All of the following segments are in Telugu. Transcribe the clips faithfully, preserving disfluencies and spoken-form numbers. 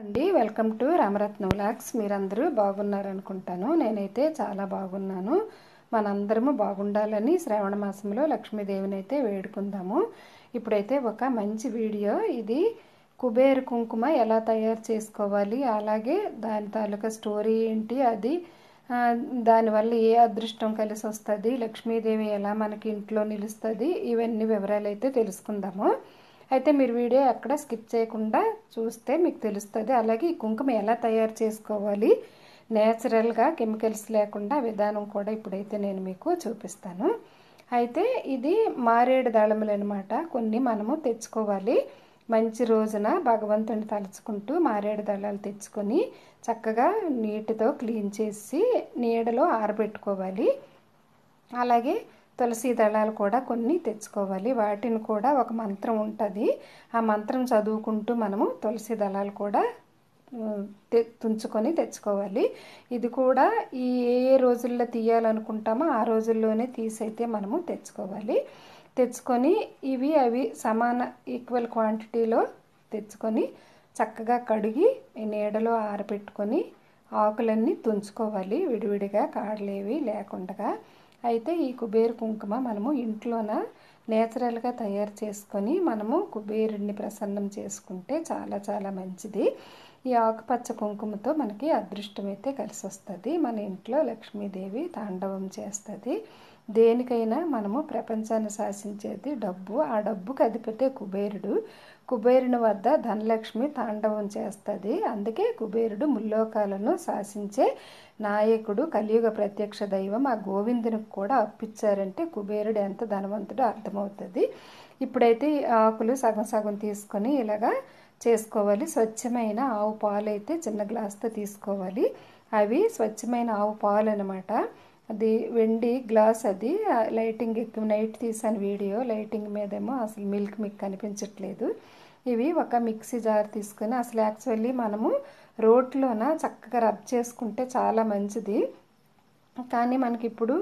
అండి వెల్కమ్ టు రామరత్న వ్లాగ్స్। మీరందరూ బాగున్నారు అనుకుంటాను, నేనైతే చాలా బాగున్నాను। మనందరము బాగుండాలని శ్రావణ మాసంలో లక్ష్మీదేవిని అయితే వేడుకుందాము। ఇప్పుడైతే ఒక మంచి వీడియో, ఇది కుబేర కుంకుమ ఎలా తయారు చేసుకోవాలి, అలాగే దాని తాలూకా స్టోరీ ఏంటి, అది దానివల్ల ఏ అదృష్టం కలిసి వస్తుంది, లక్ష్మీదేవి ఎలా మనకి ఇంట్లో నిలుస్తుంది, ఇవన్నీ వివరాలు అయితే తెలుసుకుందాము। అయితే మీరు వీడియో అక్కడ స్కిప్ చేయకుండా చూస్తే మీకు తెలుస్తుంది। అలాగే ఈ కుంకుమ ఎలా తయారు చేసుకోవాలి, నేచురల్గా కెమికల్స్ లేకుండా విధానం కూడా ఇప్పుడైతే నేను మీకు చూపిస్తాను। అయితే ఇది మారేడు దళములు అనమాట, కొన్ని మనము తెచ్చుకోవాలి। మంచి రోజున భగవంతుని తలుచుకుంటూ మారేడు దళాలు తెచ్చుకొని చక్కగా నీటితో క్లీన్ చేసి నీడలో ఆరబెట్టుకోవాలి। అలాగే తులసి దళాలు కూడా కొన్ని తెచ్చుకోవాలి, వాటిని కూడా ఒక మంత్రం ఉంటుంది, ఆ మంత్రం చదువుకుంటూ మనము తులసి దళాలు కూడా తె తుంచుకొని తెచ్చుకోవాలి। ఇది కూడా ఈ ఏ రోజుల్లో తీయాలనుకుంటామో ఆ రోజుల్లోనే తీసైతే మనము తెచ్చుకోవాలి। తెచ్చుకొని ఇవి అవి సమాన ఈక్వల్ క్వాంటిటీలో తెచ్చుకొని చక్కగా కడిగి నీడలో ఆరబెట్టుకొని ఆకులన్నీ తుంచుకోవాలి, విడివిడిగా కాడలేవి లేకుండా। అయితే ఈ కుబేర కుంకుమ మనము ఇంట్లోన నేచురల్గా తయారు చేసుకొని మనము కుబేరుడిని ప్రసన్నం చేసుకుంటే చాలా చాలా మంచిది। ఈ ఆకుపచ్చ కుంకుమతో మనకి అదృష్టం అయితే కలిసి వస్తుంది, మన ఇంట్లో లక్ష్మీదేవి తాండవం చేస్తుంది। దేనికైనా మనము ప్రపంచాన్ని శాసించేది డబ్బు, ఆ డబ్బుకు అధిపతే కుబేరుడు, కుబేరుని వద్ద ధనలక్ష్మి తాండవం చేస్తుంది। అందుకే కుబేరుడు ముల్లోకాలను శాసించే నాయకుడు, కలియుగ ప్రత్యక్ష దైవం ఆ గోవిందునికి కూడా అప్పిచ్చారంటే కుబేరుడు ఎంత ధనవంతుడో అర్థమవుతుంది। ఇప్పుడైతే ఆకులు సగం సగం తీసుకొని ఇలాగా చేసుకోవాలి। స్వచ్ఛమైన ఆవు పాలు అయితే చిన్న గ్లాస్తో తీసుకోవాలి, అవి స్వచ్ఛమైన ఆవు పాలు అనమాట, అది వెండి గ్లాస్, అది లైటింగ్ ఎక్కువ, నైట్ తీసాను వీడియో, లైటింగ్ మీదేమో అసలు మిల్క్ మీకు కనిపించట్లేదు। ఇవి ఒక మిక్సీ జార్ తీసుకొని, అసలు యాక్చువల్లీ మనము రోట్లోన చక్కగా రబ్ చేసుకుంటే చాలా మంచిది, కానీ మనకి ఇప్పుడు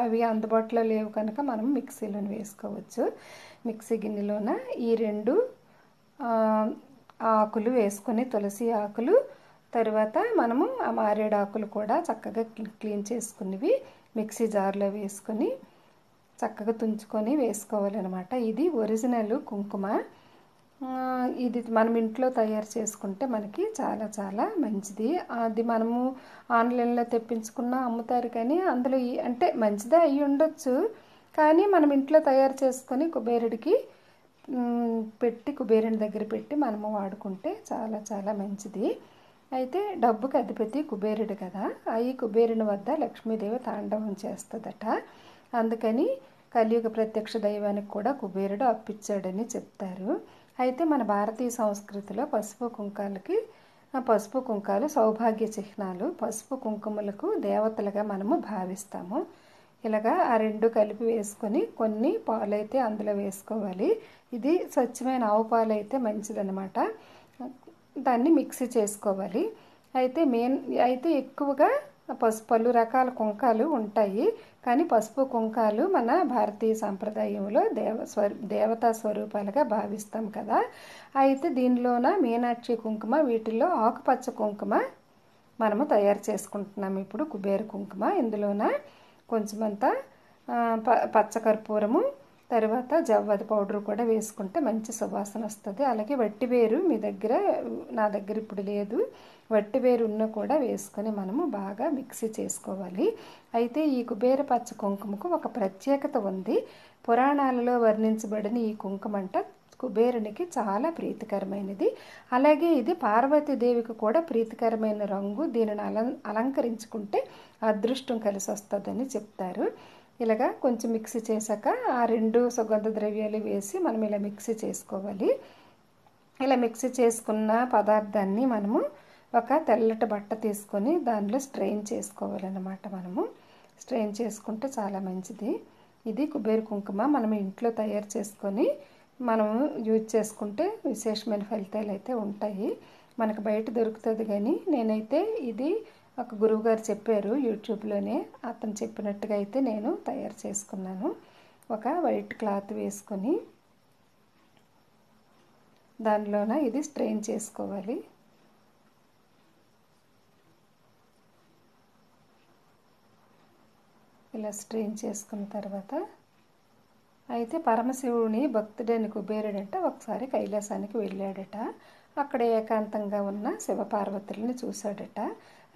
అవి అందుబాటులో లేవు కనుక మనం మిక్సీలోని వేసుకోవచ్చు। మిక్సీ గిన్నెలోన ఈ రెండు ఆకులు వేసుకొని, తులసి ఆకులు, తర్వాత మనము ఆ మారేడు ఆకులు కూడా చక్కగా క్లీన్ చేసుకునేవి మిక్సీ జార్లో వేసుకొని చక్కగా తుంచుకొని వేసుకోవాలన్నమాట। ఇది ఒరిజినల్ కుంకుమ, ఇది మనం ఇంట్లో తయారు చేసుకుంటే మనకి చాలా చాలా మంచిది। అది మనము ఆన్లైన్లో తెప్పించుకున్నా అమ్ముతారు, కానీ అందులో అంటే మంచిదే అయి ఉండొచ్చు, కానీ మనం ఇంట్లో తయారు చేసుకొని కుబేరుడికి పెట్టి, కుబేరుని దగ్గర పెట్టి మనము వాడుకుంటే చాలా చాలా మంచిది। అయితే డబ్బుకి అధిపతి కుబేరుడు కదా, ఈ కుబేరుని వద్ద లక్ష్మీదేవి తాండవం చేస్తుందట, అందుకని కలియుగ ప్రత్యక్ష దైవానికి కూడా కుబేరుడు అప్పిచ్చాడని చెప్తారు। అయితే మన భారతీయ సంస్కృతిలో పసుపు కుంకాలకి, పసుపు కుంకాలు సౌభాగ్య చిహ్నాలు, పసుపు కుంకుమలకు దేవతలుగా మనము భావిస్తాము। ఇలాగా ఆ రెండు కలిపి వేసుకొని కొన్ని పాలైతే అందులో వేసుకోవాలి, ఇది స్వచ్ఛమైన ఆవు పాలు అయితే మంచిదన్నమాట, దాన్ని మిక్సీ చేసుకోవాలి। అయితే మెయిన్ అయితే ఎక్కువగా పసుపు, పలు రకాల కుంకాలు ఉంటాయి, కానీ పసుపు కుంకాలు మన భారతీయ సాంప్రదాయంలో దేవ స్వరూ దేవతా స్వరూపాలుగా భావిస్తాం కదా। అయితే దీనిలోన మీనాక్షి కుంకుమ, వీటిల్లో ఆకుపచ్చ కుంకుమ మనము తయారు చేసుకుంటున్నాము ఇప్పుడు కుబేర కుంకుమ, ఇందులోన కొంచెమంతా ప పచ్చకర్పూరము, తర్వాత జవ్వది పౌడర్ కూడా వేసుకుంటే మంచి సువాసన వస్తుంది। అలాగే వట్టివేరు, మీ దగ్గర, నా దగ్గర ఇప్పుడు లేదు, వట్టివేరు ఉన్న కూడా వేసుకొని మనము బాగా మిక్సీ చేసుకోవాలి। అయితే ఈ కుబేర పచ్చ కుంకుమకు ఒక ప్రత్యేకత ఉంది, పురాణాలలో వర్ణించబడిన ఈ కుంకుమ అంట కుబేరునికి చాలా ప్రీతికరమైనది, అలాగే ఇది పార్వతీదేవికి కూడా ప్రీతికరమైన రంగు, దీనిని అల అలంకరించుకుంటే అదృష్టం కలిసి వస్తుందని చెప్తారు। ఇలాగా కొంచెం మిక్సీ చేశాక ఆ రెండు సుగంధ ద్రవ్యాలు వేసి మనం ఇలా మిక్సీ చేసుకోవాలి। ఇలా మిక్సీ చేసుకున్న పదార్థాన్ని మనము ఒక తెల్లటి బట్ట తీసుకొని దానిలో స్ట్రెయిన్ చేసుకోవాలన్నమాట, మనము స్ట్రెయిన్ చేసుకుంటే చాలా మంచిది। ఇది కుబేర కుంకుమ మనం ఇంట్లో తయారు చేసుకొని మనం యూజ్ చేసుకుంటే విశేషమైన ఫలితాలు అయితే ఉంటాయి, మనకు బయట దొరుకుతుంది, కానీ నేనైతే ఇది ఒక గురువుగారు చెప్పారు యూట్యూబ్లోనే, అతను చెప్పినట్టుగా అయితే నేను తయారు చేసుకున్నాను। ఒక వైట్ క్లాత్ వేసుకొని దానిలోన ఇది స్ట్రెయిన్ చేసుకోవాలి, ఇలా స్ట్రీమ్ చేసుకున్న తర్వాత అయితే పరమశివుని భక్తుడైన కుబేరుడంట ఒకసారి కైలాసానికి వెళ్ళాడట. అక్కడ ఏకాంతంగా ఉన్న శివపార్వతులను చూశాడట.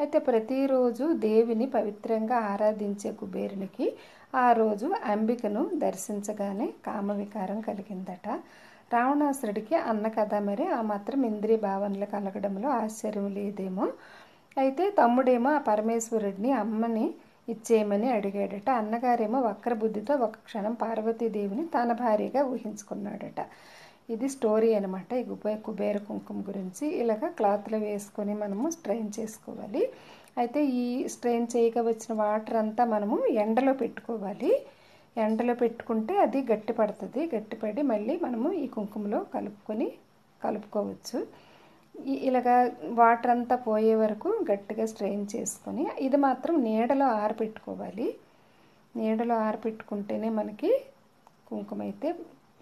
అయితే ప్రతిరోజు దేవిని పవిత్రంగా ఆరాధించే కుబేరునికి ఆ రోజు అంబికను దర్శించగానే కామవికారం కలిగిందట. రావణాసురుడికి అన్న కదా, మరి ఆ మాత్రం ఇంద్రియ భావనలు కలగడంలో ఆశ్చర్యం లేదేమో. అయితే తమ్ముడేమో ఆ పరమేశ్వరుడిని అమ్మని ఇచ్చేయమని అడిగాడట. అన్నగారేమో వక్రబుద్ధితో ఒక క్షణం పార్వతీదేవిని తన భార్యగా ఊహించుకున్నాడట. ఇది స్టోరీ అనమాట ఈ కుబే కుబేర కుంకుమ గురించి. ఇలాగ క్లాత్లో వేసుకొని మనము స్ట్రెయిన్ చేసుకోవాలి. అయితే ఈ స్ట్రెయిన్ చేయగా వచ్చిన వాటర్ అంతా మనము ఎండలో పెట్టుకోవాలి. ఎండలో పెట్టుకుంటే అది గట్టి పడుతుంది. గట్టిపడి మళ్ళీ మనము ఈ కుంకుమలో కలుపుకొని కలుపుకోవచ్చు. ఇలాగ వాటర్ అంతా పోయే వరకు గట్టిగా స్ట్రెయిన్ చేసుకొని ఇది మాత్రం నీడలో ఆరబెట్టుకోవాలి. నీడలో ఆరబెట్టుకుంటేనే మనకి కుంకుమ అయితే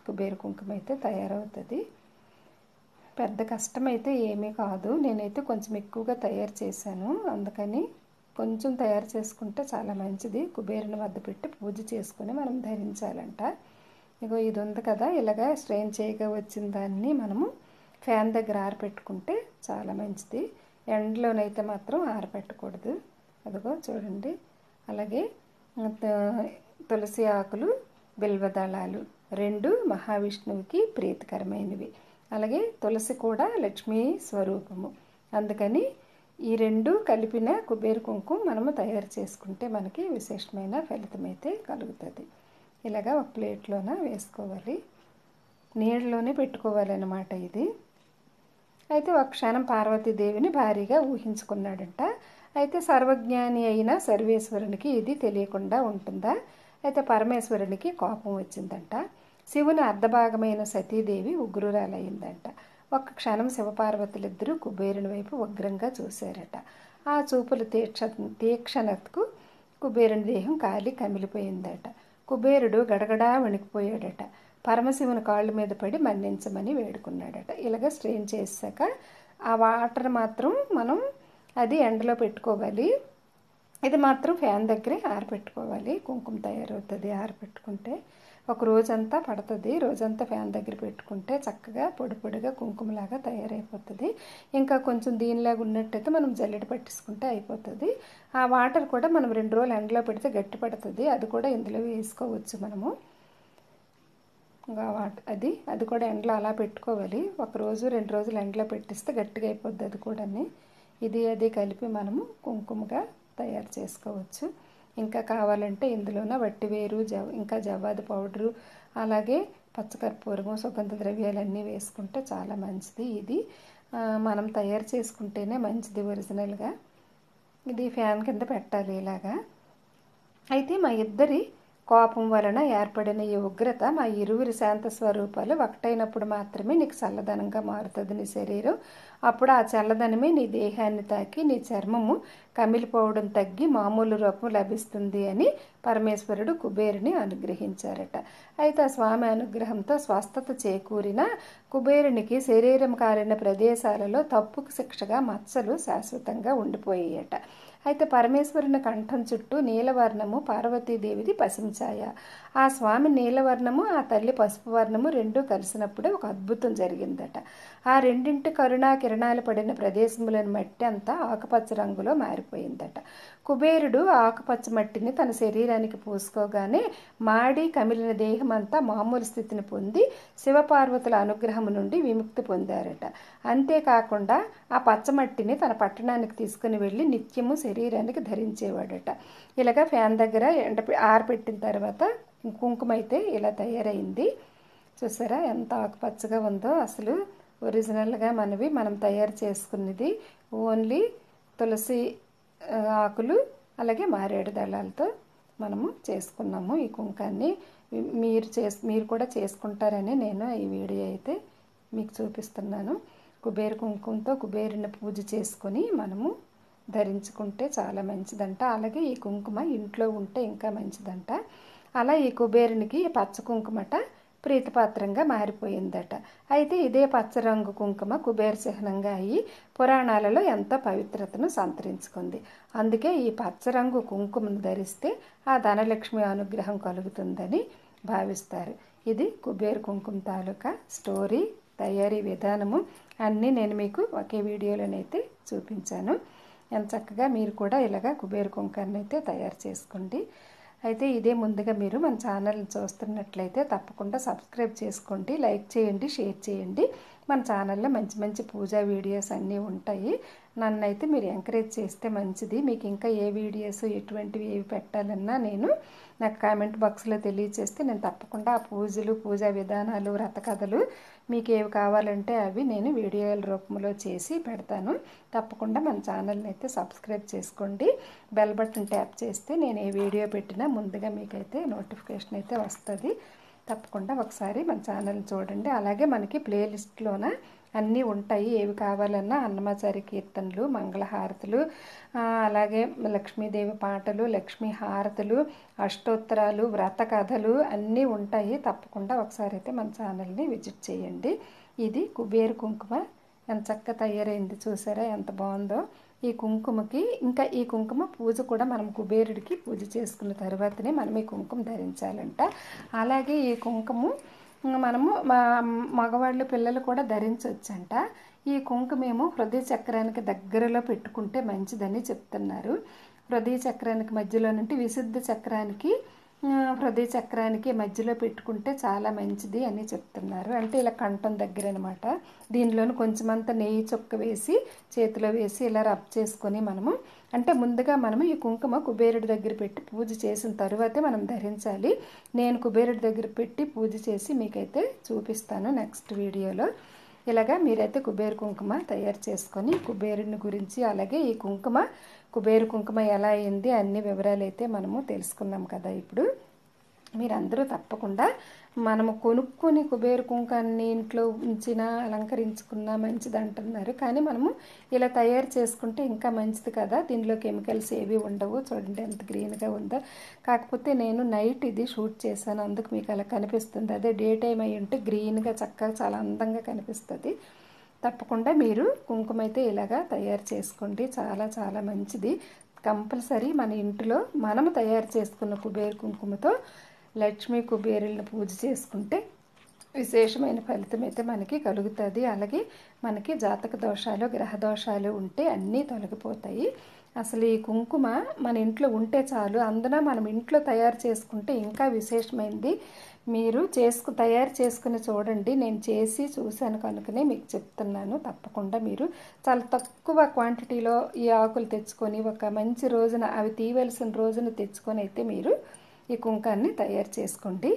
కుబేర కుంకుమ అయితే తయారవుతుంది. పెద్ద కష్టమైతే ఏమీ కాదు. నేనైతే కొంచెం ఎక్కువగా తయారు చేశాను, అందుకని కొంచెం తయారు చేసుకుంటే చాలా మంచిది. కుబేరుని వద్ద పెట్టి పూజ చేసుకొని మనం ధరించాలంట. ఇగో ఇది ఉంది కదా, ఇలాగ స్ట్రెయిన్ చేయగా వచ్చిన దాన్ని మనము ఫ్యాన్ దగ్గర ఆరబెట్టుకుంటే చాలా మంచిది. ఎండలోనైతే మాత్రం ఆరబెట్టకూడదు. అదిగో చూడండి. అలాగే తులసి ఆకులు, బిల్వదళాలు రెండు మహావిష్ణువుకి ప్రీతికరమైనవి. అలాగే తులసి కూడా లక్ష్మీ స్వరూపము. అందుకని ఈ రెండు కలిపిన కుబేర కుంకుమ మనము తయారు చేసుకుంటే మనకి విశేషమైన ఫలితమైతే కలుగుతుంది. ఇలాగా ఒక ప్లేట్లోన వేసుకోవాలి, నీళ్ళలోనే పెట్టుకోవాలన్నమాట ఇది. అయితే ఒక క్షణం పార్వతీదేవిని భారీగా ఊహించుకున్నాడంట. అయితే సర్వజ్ఞాని అయిన సర్వేశ్వరునికి ఇది తెలియకుండా ఉంటుందా? అయితే పరమేశ్వరునికి కోపం వచ్చిందంట. శివుని అర్ధభాగమైన సతీదేవి ఉగ్రురాలయ్యిందంట. ఒక్క క్షణం శివపార్వతులిద్దరూ కుబేరుని వైపు ఉగ్రంగా చూశారట. ఆ చూపుల తీక్ష తీక్షణకు కుబేరుని దేహం కాలి కమిలిపోయిందట. కుబేరుడు గడగడా వణికిపోయాడట. పరమశివుని కాళ్ళ మీద పడి మన్నించమని వేడుకున్నాడట. ఇలాగ స్ట్రెయిన్ చేశాక ఆ వాటర్ మాత్రం మనం అది ఎండలో పెట్టుకోవాలి. ఇది మాత్రం ఫ్యాన్ దగ్గరే ఆరబెట్టుకోవాలి. కుంకుమ తయారవుతుంది. ఆరబెట్టుకుంటే ఒక రోజంతా పడుతుంది. రోజంతా ఫ్యాన్ దగ్గర పెట్టుకుంటే చక్కగా పొడి పొడిగా కుంకుమలాగా తయారైపోతుంది. ఇంకా కొంచెం దీనిలాగా ఉన్నట్టయితే మనం జల్లెడ పట్టేసుకుంటే అయిపోతుంది. ఆ వాటర్ కూడా మనం రెండు రోజులు ఎండలో పెడితే గట్టి పడుతుంది. అది కూడా ఇందులో వేసుకోవచ్చు మనము. వాటర్ అది అది కూడా ఎండలో అలా పెట్టుకోవాలి. ఒకరోజు రెండు రోజులు ఎండలో పెట్టిస్తే గట్టిగా అయిపోద్ది అది కూడా. ఇది అది కలిపి మనము కుంకుమగా తయారు చేసుకోవచ్చు. ఇంకా కావాలంటే ఇందులోన వట్టివేరు, జవ ఇంకా జవ్వాది పౌడరు, అలాగే పచ్చకర్పూరము, సుగంధ ద్రవ్యాలన్నీ వేసుకుంటే చాలా మంచిది. ఇది మనం తయారు చేసుకుంటేనే మంచిది ఒరిజినల్గా. ఇది ఫ్యాన్ కింద పెట్టాలి ఇలాగా. అయితే మా ఇద్దరి కోపం వలన ఏర్పడిన ఈ ఉగ్రత మా ఇరువురి శాంత స్వరూపాలు ఒకటైనప్పుడు మాత్రమే నీకు చల్లదనంగా మారుతుంది నీ శరీరం. అప్పుడు ఆ చల్లదనమే నీ దేహాన్ని తాకి నీ చర్మము కమిలిపోవడం తగ్గి మామూలు రూపం లభిస్తుంది అని పరమేశ్వరుడు కుబేరుని అనుగ్రహించారట. అయితే ఆ స్వామి అనుగ్రహంతో స్వస్థత చేకూరిన కుబేరునికి శరీరం కాలిన ప్రదేశాలలో తప్పుకు శిక్షగా మచ్చలు శాశ్వతంగా ఉండిపోయాయట. అయితే పరమేశ్వరుని కంఠం చుట్టూ నీలవర్ణము, పార్వతీదేవిది పసుపు ఛాయ. ఆ స్వామి నీలవర్ణము, ఆ తల్లి పసుపు వర్ణము రెండూ కలిసినప్పుడే ఒక అద్భుతం జరిగిందట. ఆ రెండింటి కరుణా కిరణాలు పడిన ప్రదేశంలోని మట్టి అంతా ఆకుపచ్చ రంగులో మారిపోయిందట. కుబేరుడు ఆకుపచ్చ మట్టిని తన శరీరానికి పూసుకోగానే మాడి కమిలిన దేహం అంతా మామూలు స్థితిని పొంది శివపార్వతుల అనుగ్రహం నుండి విముక్తి పొందారట. అంతేకాకుండా ఆ పచ్చమట్టిని తన పట్టణానికి తీసుకుని వెళ్ళి నిత్యము శరీరానికి ధరించేవాడట. ఇలాగ ఫ్యాన్ దగ్గర ఎండ ఆరబెట్టిన తర్వాత కుంకుమ అయితే ఇలా తయారైంది. చూసారా ఎంత ఆకుపచ్చగా ఉందో. అసలు ఒరిజినల్గా మనవి మనం తయారు చేసుకున్నది ఓన్లీ తులసి ఆకులు అలాగే మారేడు దళాలతో మనము చేసుకున్నాము ఈ కుంకాన్ని. మీరు చేసు మీరు కూడా చేసుకుంటారని నేను ఈ వీడియో అయితే మీకు చూపిస్తున్నాను. కుబేర కుంకుమతో కుబేరుని పూజ చేసుకొని మనము ధరించుకుంటే చాలా మంచిదంట. అలాగే ఈ కుంకుమ ఇంట్లో ఉంటే ఇంకా మంచిదంట. అలా ఈ కుబేరునికి పచ్చ కుంకుమట ప్రీతిపాత్రంగా మారిపోయిందట. అయితే ఇదే పచ్చ రంగు కుంకుమ కుబేర చిహ్నంగా అయ్యి పురాణాలలో ఎంత పవిత్రతను సంతరించుకుంది. అందుకే ఈ పచ్చ రంగు కుంకుమను ధరిస్తే ఆ ధనలక్ష్మి అనుగ్రహం కలుగుతుందని భావిస్తారు. ఇది కుబేర కుంకుమ తాలూకా స్టోరీ, తయారీ విధానము అన్నీ నేను మీకు ఒకే వీడియోలోనైతే చూపించాను. ఎంత చక్కగా మీరు కూడా ఇలాగ కుబేర కుంకాన్ని అయితే తయారు చేసుకోండి. అయితే ఇదే ముందుగా మీరు మన ఛానల్ని చూస్తున్నట్లయితే తప్పకుండా సబ్స్క్రైబ్ చేసుకోండి, లైక్ చేయండి, షేర్ చేయండి. మన ఛానల్లో మంచి మంచి పూజా వీడియోస్ అన్నీ ఉంటాయి. నన్ను అయితే మీరు ఎంకరేజ్ చేస్తే మంచిది. మీకు ఇంకా ఏ వీడియోస్ ఎటువంటివి ఏవి పెట్టాలన్నా నేను నాకు కామెంట్ బాక్స్లో తెలియచేస్తే నేను తప్పకుండా ఆ పూజలు, పూజా విధానాలు, వ్రతకథలు మీకు ఏవి కావాలంటే అవి నేను వీడియోల రూపంలో చేసి పెడతాను. తప్పకుండా మన ఛానల్ని అయితే సబ్స్క్రైబ్ చేసుకోండి. బెల్ బటన్ ట్యాప్ చేస్తే నేను ఏ వీడియో పెట్టినా ముందుగా మీకైతే నోటిఫికేషన్ అయితే వస్తుంది. తప్పకుండా ఒకసారి మన ఛానల్ని చూడండి. అలాగే మనకి ప్లేలిస్ట్లోన అన్నీ ఉంటాయి. ఏవి కావాలన్నా అన్నమాచారి కీర్తనలు, మంగళహారతులు, అలాగే లక్ష్మీదేవి పాటలు, లక్ష్మీ హారతులు, అష్టోత్తరాలు, వ్రత కథలు అన్నీ ఉంటాయి. తప్పకుండా ఒకసారి అయితే మన ఛానల్ని విజిట్ చేయండి. ఇది కుబేర కుంకుమ ఎంత చక్కగా తయారైంది చూసారా, ఎంత బాగుందో. ఈ కుంకుమకి ఇంకా ఈ కుంకుమ పూజ కూడా మనం కుబేరుడికి పూజ చేసుకున్న తర్వాతనే మనం ఈ కుంకుమ ధరించాలంట. అలాగే ఈ కుంకుమ మనము మగవాళ్ళు, పిల్లలు కూడా ధరించవచ్చంట. ఈ కుంకుమేమో హృదయ చక్రానికి దగ్గరలో పెట్టుకుంటే మంచిదని చెప్తున్నారు. హృదయ చక్రానికి మధ్యలో నుండి విశుద్ధ చక్రానికి, హృదయ చక్రానికి మధ్యలో పెట్టుకుంటే చాలా మంచిది అని చెప్తున్నారు. అంటే ఇలా కంఠం దగ్గర అనమాట. దీనిలోని కొంచెం అంత నెయ్యి చుక్క వేసి చేతిలో వేసి ఇలా రబ్ చేసుకొని మనము, అంటే ముందుగా మనము ఈ కుంకుమ కుబేరుడి దగ్గర పెట్టి పూజ చేసిన తర్వాతే మనం ధరించాలి. నేను కుబేరుడి దగ్గర పెట్టి పూజ చేసి మీకైతే చూపిస్తాను నెక్స్ట్ వీడియోలో. ఇలాగా మీరైతే కుబేర కుంకుమ తయారు చేసుకొని కుబేరుని గురించి, అలాగే ఈ కుంకుమ కుబేర కుంకుమ ఎలా అయింది అన్ని వివరాలు అయితే మనము తెలుసుకున్నాం కదా. ఇప్పుడు మీరందరూ తప్పకుండా మనము కొనుక్కొని కుబేర కుంకాన్ని ఇంట్లో ఉంచినా అలంకరించుకున్నా మంచిది అంటున్నారు. కానీ మనము ఇలా తయారు చేసుకుంటే ఇంకా మంచిది కదా. దీనిలో కెమికల్స్ ఏవి ఉండవు. చూడండి ఎంత గ్రీన్గా ఉందో. కాకపోతే నేను నైట్ ఇది షూట్ చేశాను, అందుకు మీకు అలా కనిపిస్తుంది. అదే డే టైం అయ్యి ఉంటే గ్రీన్గా చక్కగా చాలా అందంగా కనిపిస్తుంది. తప్పకుండా మీరు కుంకుమ అయితే ఇలాగా తయారు చేసుకోండి. చాలా చాలా మంచిది. కంపల్సరీ మన ఇంట్లో మనము తయారు చేసుకున్న కుబేర కుంకుమతో లక్ష్మీ కుబేరులను పూజ చేసుకుంటే విశేషమైన ఫలితం అయితే మనకి కలుగుతుంది. అలాగే మనకి జాతక దోషాలు, గ్రహ దోషాలు ఉంటే అన్నీ తొలగిపోతాయి. అసలు ఈ కుంకుమ మన ఇంట్లో ఉంటే చాలు. అందున మనం ఇంట్లో తయారు చేసుకుంటే ఇంకా విశేషమైంది. మీరు చేసుకు తయారు చేసుకుని చూడండి. నేను చేసి చూశాను కనుకనే మీకు చెప్తున్నాను. తప్పకుండా మీరు చాలా తక్కువ క్వాంటిటీలో ఈ ఆకులు తెచ్చుకొని ఒక మంచి రోజున, అవి తీయవలసిన రోజున తెచ్చుకొని అయితే మీరు ఈ కుంకాన్ని తయారు చేసుకోండి.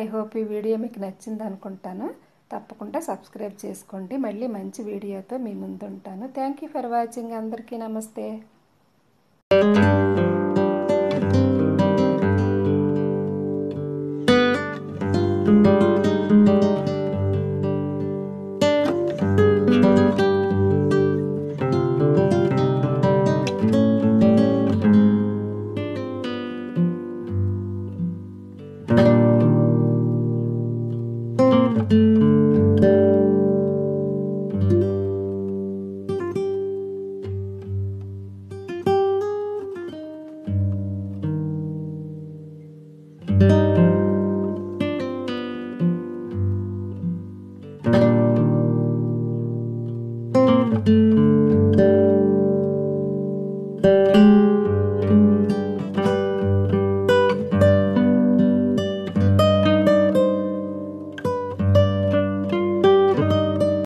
ఐ హోప్ ఈ వీడియో మీకు నచ్చింది అనుకుంటాను. తప్పకుండా సబ్స్క్రైబ్ చేసుకోండి. మళ్ళీ మంచి వీడియోతో మీ ముందుంటాను. Thank you for watching. అందరికీ నమస్తే.